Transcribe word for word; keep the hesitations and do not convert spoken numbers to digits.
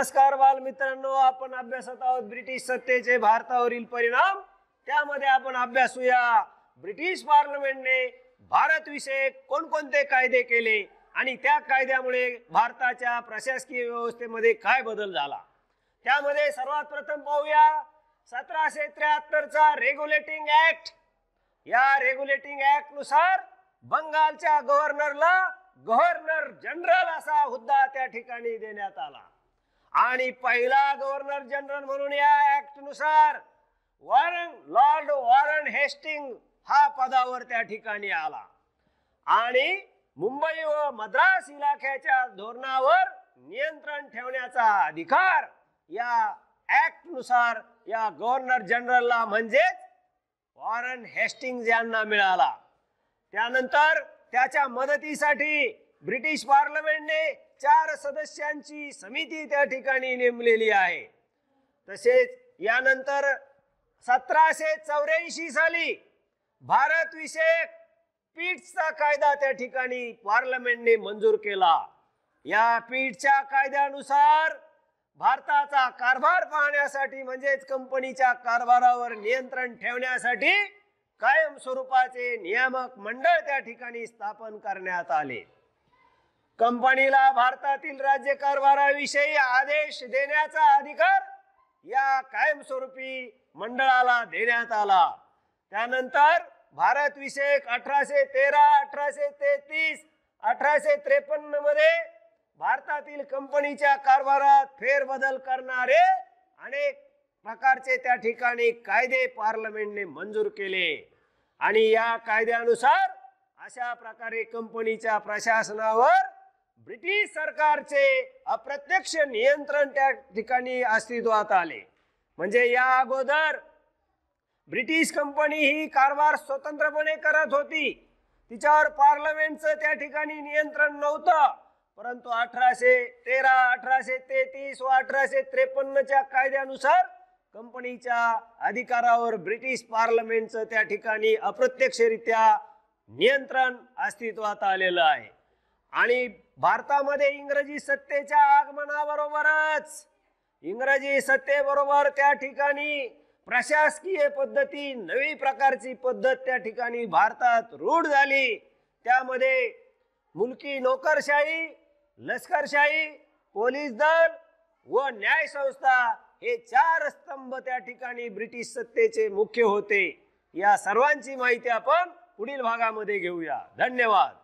नमस्कार बालमित्रांनो, आपण अभ्यासत आहोत ब्रिटिश सत्तेचे भारतावरील परिणाम। त्यामध्ये आपण अभ्यासूया ब्रिटिश पार्लमेंटने भारत विषयक कोणकोणते कायदे केले आणि त्या कायद्यामुळे भारताच्या प्रशासकीय व्यवस्थेमध्ये काय बदल झाला। त्यामध्ये सर्वात प्रथम पाहूया सतराशे त्र्याहत्तर चा रेग्युलेटिंग ऍक्ट। या रेग्युलेटिंग ऍक्ट नुसार बंगालच्या गव्हर्नरला गव्हर्नर जनरल असा हुद्दा त्या ठिकाणी देण्यात आला आणि पहिला गव्हर्नर जनरल म्हणून या ऍक्ट नुसार वॉरन लॉर्ड वॉरन हेस्टिंग हा पदावर त्या ठिकाणी आला आणि मुंबई व मद्रास इलाख्याच्या धोरणावर नियंत्रण ठेवण्याचा अधिकार या ऍक्ट नुसार या गव्हर्नर जनरलला म्हणजे वॉरन हेस्टिंग्ज यांना मिळाला। त्यानंतर त्याच्या मदतीसाठी ब्रिटिश पार्लमेंटने चार सदस्यांची समिती त्या ठिकाणी नेमलेली आहे। तसेच यानंतर सतराशे चौऱ्याऐंशी साली भारत विषयक पीटचा कायदा त्या ठिकाणी पार्लमेंटने मंजूर केला। या पीटच्या कायद्यानुसार भारताचा कारभार पाहण्यासाठी म्हणजेच कंपनीच्या कारभारावर नियंत्रण ठेवण्यासाठी कायम स्वरूपाचे नियामक मंडळ त्या ठिकाणी स्थापन करण्यात आले। कंपनीला भारतातील राज्य कारभाराविषयी आदेश देण्याचा अधिकार या कायमस्वरूपी मंडळाला देण्यात आला। त्यानंतर भारत विषयक अठराशे तेरा अठराशे तेहतीस अठराशे त्रेपन्न मध्ये भारतातील कंपनीच्या कारभारात फेरबदल करणारे अनेक प्रकारचे त्या ठिकाणी कायदे पार्लमेंटने मंजूर केले आणि या कायद्यानुसार अशा प्रकारे कंपनीच्या प्रशासनावर ब्रिटिश सरकारचे अप्रत्यक्ष नियंत्रण त्या ठिकाणी अस्तित्वात आले। म्हणजे या अगोदर ब्रिटिश कंपनी ही कारभार स्वतंत्रपणे करत होती, तिच्यावर पार्लमेंटचं त्या ठिकाणी नियंत्रण नव्हतं, परंतु अठराशे तेरा अठराशे तेहतीस व अठराशे त्रेपन्नच्या कायद्यानुसार कंपनीच्या अधिकारावर ब्रिटिश पार्लमेंटचं त्या ठिकाणी अप्रत्यक्षरित्या नियंत्रण अस्तित्वात आलेलं आहे। आणि भारतामध्ये इंग्रजी सत्तेच्या आगमनाबरोबरच इंग्रजी सत्तेबरोबर त्या ठिकाणी प्रशासकीय पद्धती नवी प्रकारची पद्धत त्या ठिकाणी भारतात रूढ झाली। त्यामध्ये मुलकी नोकरशाही, लष्करशाही, पोलीस दल व न्याय संस्था हे चार स्तंभ त्या ठिकाणी ब्रिटिश सत्तेचे मुख्य होते। या सर्वांची माहिती आपण पुढील भागामध्ये घेऊया। धन्यवाद।